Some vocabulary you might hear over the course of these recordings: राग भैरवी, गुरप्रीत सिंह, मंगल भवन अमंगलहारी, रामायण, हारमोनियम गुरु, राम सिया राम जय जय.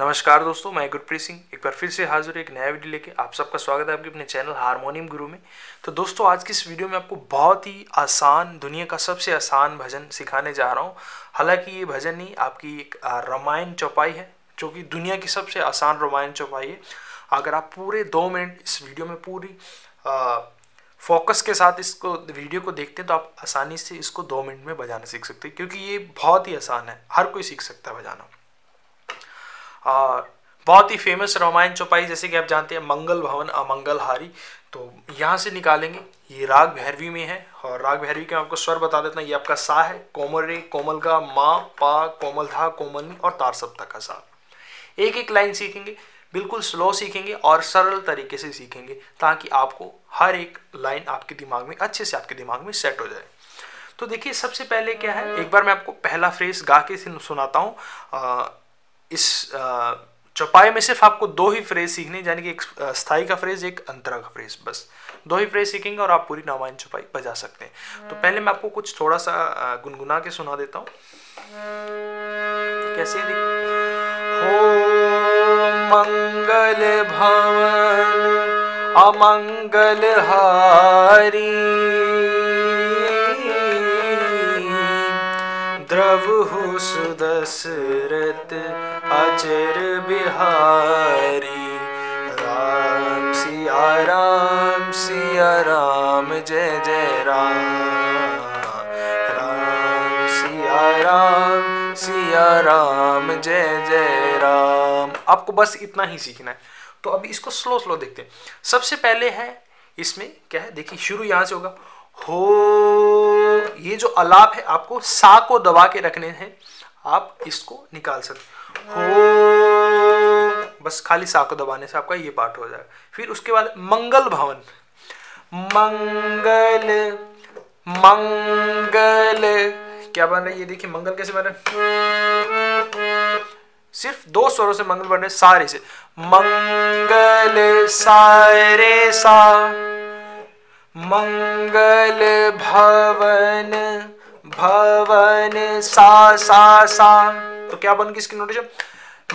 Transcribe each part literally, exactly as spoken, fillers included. नमस्कार दोस्तों, मैं गुरप्रीत सिंह एक बार फिर से हाजिर हूं एक नया वीडियो लेके। आप सबका स्वागत है आपके अपने चैनल हारमोनियम गुरु में। तो दोस्तों, आज की इस वीडियो में आपको बहुत ही आसान, दुनिया का सबसे आसान भजन सिखाने जा रहा हूं। हालांकि ये भजन नहीं, आपकी एक रामायण चौपाई है जो कि दुनिया की सबसे आसान रामायण चौपाई है। अगर आप पूरे दो मिनट इस वीडियो में पूरी आ, फोकस के साथ इसको वीडियो को देखते हैं तो आप आसानी से इसको दो मिनट में बजाना सीख सकते हैं, क्योंकि ये बहुत ही आसान है, हर कोई सीख सकता है बजाना। और बहुत ही फेमस रामायण चौपाई, जैसे कि आप जानते हैं, मंगल भवन अमंगलहारी। तो यहाँ से निकालेंगे, ये राग भैरवी में है। और राग भैरवी के मैं आपको स्वर बता देता हूँ। ये आपका सा है, कोमल रे, कोमल गा, माँ पा, कोमल धा, कोमल नी और तार सप्ता का सा। एक एक लाइन सीखेंगे, बिल्कुल स्लो सीखेंगे और सरल तरीके से सीखेंगे, ताकि आपको हर एक लाइन आपके दिमाग में अच्छे से आपके दिमाग में सेट हो जाए। तो देखिए, सबसे पहले क्या है, एक बार मैं आपको पहला फ्रेज गा के सुनाता हूँ। इस चौपाई में सिर्फ आपको दो ही फ्रेज सीखने, यानी कि एक स्थाई का फ्रेज, एक अंतरा का फ्रेज, बस दो ही फ्रेज सीखेंगे और आप पूरी रामायण चौपाई बजा सकते हैं। तो पहले मैं आपको कुछ थोड़ा सा गुनगुना के सुना देता हूँ। कैसे मंगल भवन अमंगलहारी, द्रवहु सुदशरथ अचर बिहारी, राम सिया राम सिया राम जय जय राम, राम सिया राम सिया राम जय जय राम। आपको बस इतना ही सीखना है। तो अभी इसको स्लो स्लो देखते हैं। सबसे पहले है इसमें क्या है, देखिए शुरू यहाँ से होगा। हो, ये जो अलाप है, आपको सा को दबा के रखने हैं, आप इसको निकाल सकते हो, बस खाली सा को दबाने से आपका ये पार्ट हो जाएगा। फिर उसके बाद मंगल भवन, मंगल मंगल क्या बन रहा है, ये देखिए मंगल कैसे बन रहा है, सिर्फ दो स्वरों से मंगल बन रहे, सारे से मंगल सारे सा, मंगल भवन भवन सा सा सा। तो क्या बन गई इसकी नोटेशन,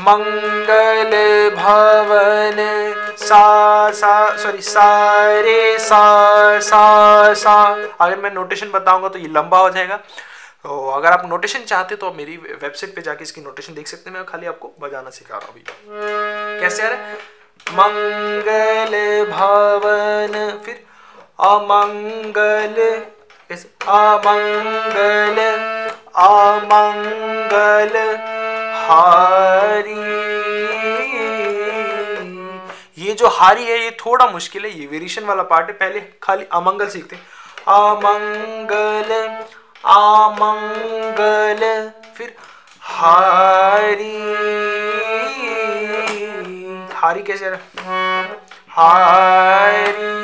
मंगल भवन सा सा, सॉरी सारे सा सा सा। अगर मैं नोटेशन बताऊंगा तो ये लंबा हो जाएगा। तो अगर आप नोटेशन चाहते तो आप मेरी वेबसाइट पे जाके इसकी नोटेशन देख सकते हैं। मैं खाली आपको बजाना सिखा रहा हूँ अभी, कैसे आ रहा है। मंगल भवन, फिर अमंगल, अमंगल अमंगल हारी। ये जो हारी है ये थोड़ा मुश्किल है, ये वेरिएशन वाला पार्ट है। पहले खाली अमंगल सीखते हैं, अमंगल आमंगल, फिर हारी। हारी कैसे आ रहा है, हारी।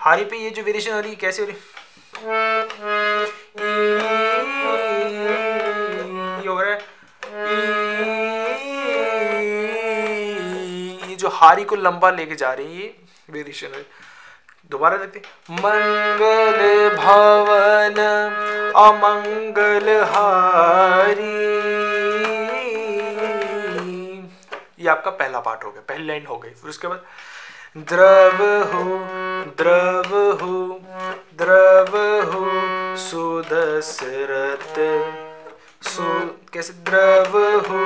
हारी पे ये जो वेरिएशन हो रही है कैसे हो रही, ये हो रहा है, ये जो हारी को लंबा लेके जा रही है ये वेरिएशन हो रही है। दोबारा देखते, मंगल भवन अमंगलहारी। ये आपका पहला पार्ट हो गया, पहली लाइन हो गई। फिर उसके बाद द्रव हो द्रव हो द्रव हो सुदशरथ, सु कैसे, द्रव हो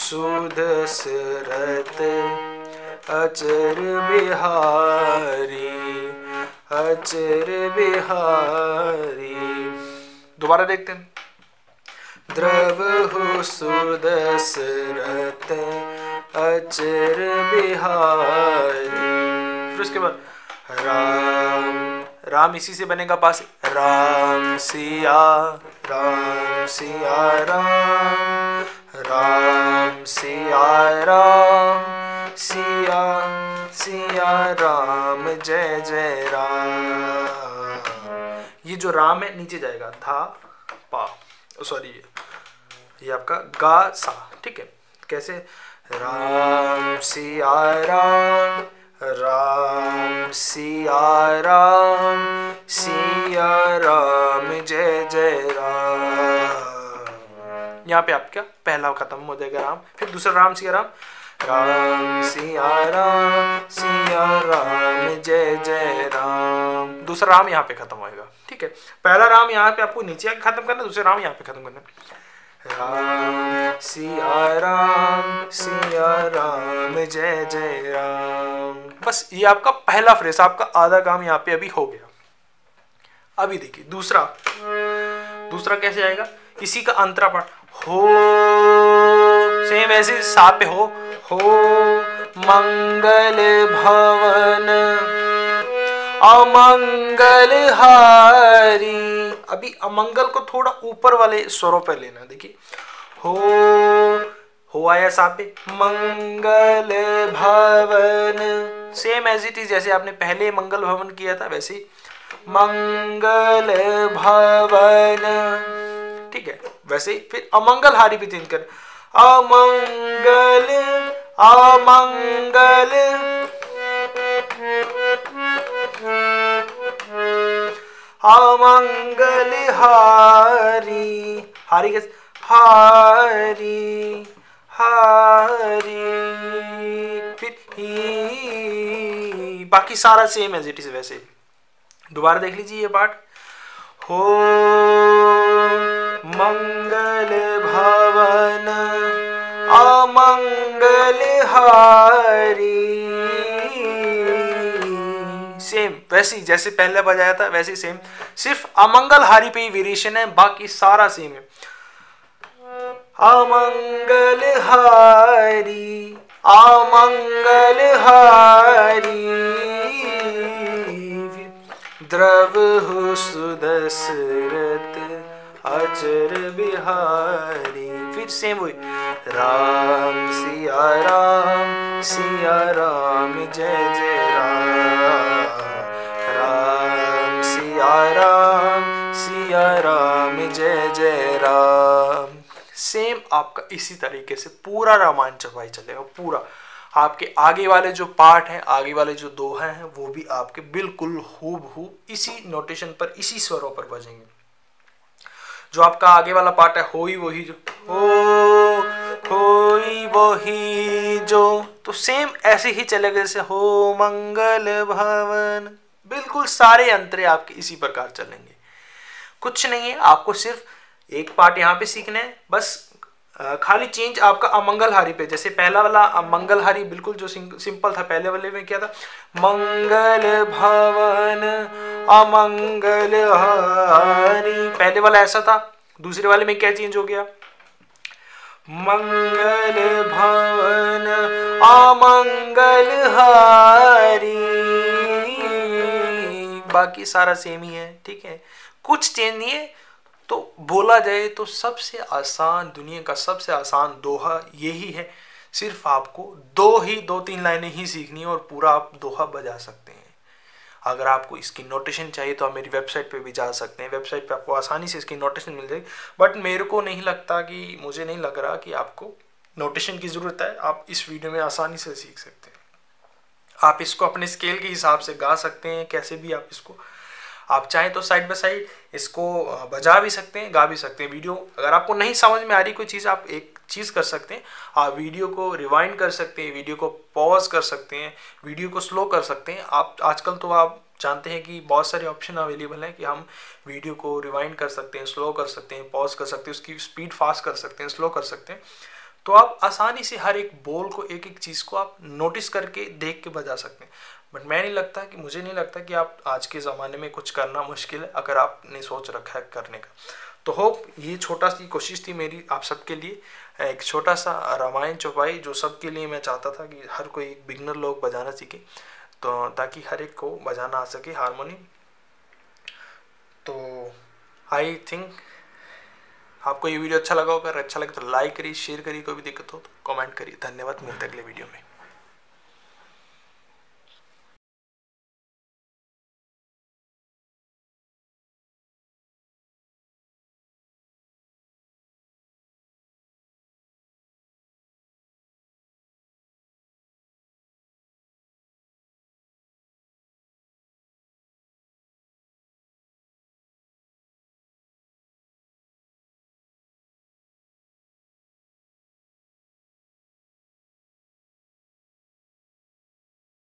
सुदशरथ अचर बिहारी अचर बिहारी। दोबारा देखते हैं, द्रवहु सुदशरथ अचर बिहारी। फिर उसके बाद राम, राम इसी से बनेगा पास, राम सिया राम सिया राम, राम सिया राम सिया सिया राम जय जय राम। ये जो राम है नीचे जाएगा, था पा, सॉरी ये आपका गा सा, ठीक है। कैसे, राम सिया राम राम सिया राम सिया राम जय जय राम। यहाँ पे आपका पहला खत्म हो जाएगा राम, फिर दूसरा राम सिया राम, राम सिया राम सिया राम जय जय राम, दूसरा राम यहाँ पे खत्म होएगा। ठीक है, पहला राम यहाँ पे आपको नीचे आके खत्म करना, दूसरा राम यहाँ पे खत्म करना। राम सिया राम सिया राम जय जय राम, बस ये आपका पहला फ्रेज, आपका आधा काम यहाँ पे अभी हो गया। अभी देखिए दूसरा, दूसरा कैसे आएगा, इसी का अंतरा पाठ हो, सेम ऐसे सा पे हो, हो मंगल भवन अमंगलहारी। अभी अमंगल को थोड़ा ऊपर वाले स्वरों पर लेना, देखिए हो हो आया सा पे, मंगल भवन सेम एज इट इज, जैसे आपने पहले मंगल भवन किया था वैसे ही मंगल भवन। ठीक है, वैसे ही फिर अमंगलहारी भी तीन कर, अमंगल अमंगल अमंगलहारी, हारी कैसे, हारी हारी, फिर ही, बाकी सारा सेम एज इट इज। वैसे दोबारा देख लीजिए ये पाठ, हो मंगल भवन अमंगलहारी, सेम वैसी जैसे पहले बजाया था वैसे सेम, सिर्फ अमंगलहारी पे ही वेरिएशन है, बाकी सारा सेम है। अमंगलहारी अमंगलहारी, द्रव सुदशरथ आचर बिहारी, फिर सेम हुई, राम सिया राम सिया राम जय जय राम, राम सिया राम सिया राम जय जय राम। सेम आपका इसी तरीके से पूरा रामायण चपाई चलेगा पूरा, आपके आगे वाले जो पार्ट हैं, आगे वाले जो दोहा हैं, वो भी आपके बिल्कुल हूबहू इसी नोटेशन पर, इसी स्वरों पर बजेंगे। जो आपका आगे वाला पार्ट है, होई वही जो, हो होई वही जो, तो सेम ऐसे ही चलेगा जैसे हो मंगल भवन, बिल्कुल सारे अंतरे आपके इसी प्रकार चलेंगे। कुछ नहीं है, आपको सिर्फ एक पार्ट यहाँ पे सीखना है बस, खाली चेंज आपका अमंगलहारी पे, जैसे पहला वाला अमंगलहारी बिल्कुल जो सिंपल था पहले वाले में क्या था, मंगल भवन अमंगलहारी, पहले वाला ऐसा था, दूसरे वाले में क्या चेंज हो गया, मंगल भवन अमंगलहारी, बाकी सारा सेम ही है। ठीक है, कुछ चेंज नहीं है। तो बोला जाए तो सबसे आसान, दुनिया का सबसे आसान दोहा यही है, सिर्फ आपको दो ही दो तीन लाइनें ही सीखनी है और पूरा आप दोहा बजा सकते हैं। अगर आपको इसकी नोटेशन चाहिए तो आप मेरी वेबसाइट पे भी जा सकते हैं, वेबसाइट पे आपको आसानी से इसकी नोटेशन मिल जाएगी, बट मेरे को नहीं लगता कि, मुझे नहीं लग रहा कि आपको नोटेशन की ज़रूरत है, आप इस वीडियो में आसानी से सीख सकते हैं। आप इसको अपने स्केल के हिसाब से गा सकते हैं, कैसे भी आप इसको, आप चाहें तो साइड बाय साइड इसको बजा भी सकते हैं, गा भी सकते हैं। वीडियो अगर आपको नहीं समझ में आ रही कोई चीज़, आप एक चीज़ कर सकते हैं, आप वीडियो को रिवाइंड कर सकते हैं, वीडियो को पॉज कर सकते हैं, वीडियो को स्लो कर सकते हैं। आप आजकल तो आप जानते हैं कि बहुत सारे ऑप्शन अवेलेबल हैं कि हम वीडियो को रिवाइंड कर सकते हैं, स्लो कर सकते हैं, पॉज कर सकते हैं, उसकी स्पीड फास्ट कर सकते हैं, स्लो कर सकते हैं। तो आप आसानी से हर एक बोल को, एक एक चीज़ को आप नोटिस करके देख के बजा सकते हैं। बट मैं नहीं लगता कि मुझे नहीं लगता कि आप आज के ज़माने में कुछ करना मुश्किल है, अगर आपने सोच रखा है करने का। तो होप ये छोटा सी कोशिश थी मेरी आप सबके लिए, एक छोटा सा रामायण चौपाई जो सबके लिए मैं चाहता था कि हर कोई बिगनर लोग बजाना सीखे, तो ताकि हर एक को बजाना आ सके हारमोनियम। तो आई थिंक आपको ये वीडियो अच्छा लगा होगा, अगर अच्छा लगे तो लाइक करिए, शेयर करिए, कोई भी दिक्कत हो तो कमेंट करिए। धन्यवाद, मिलते अगले वीडियो में।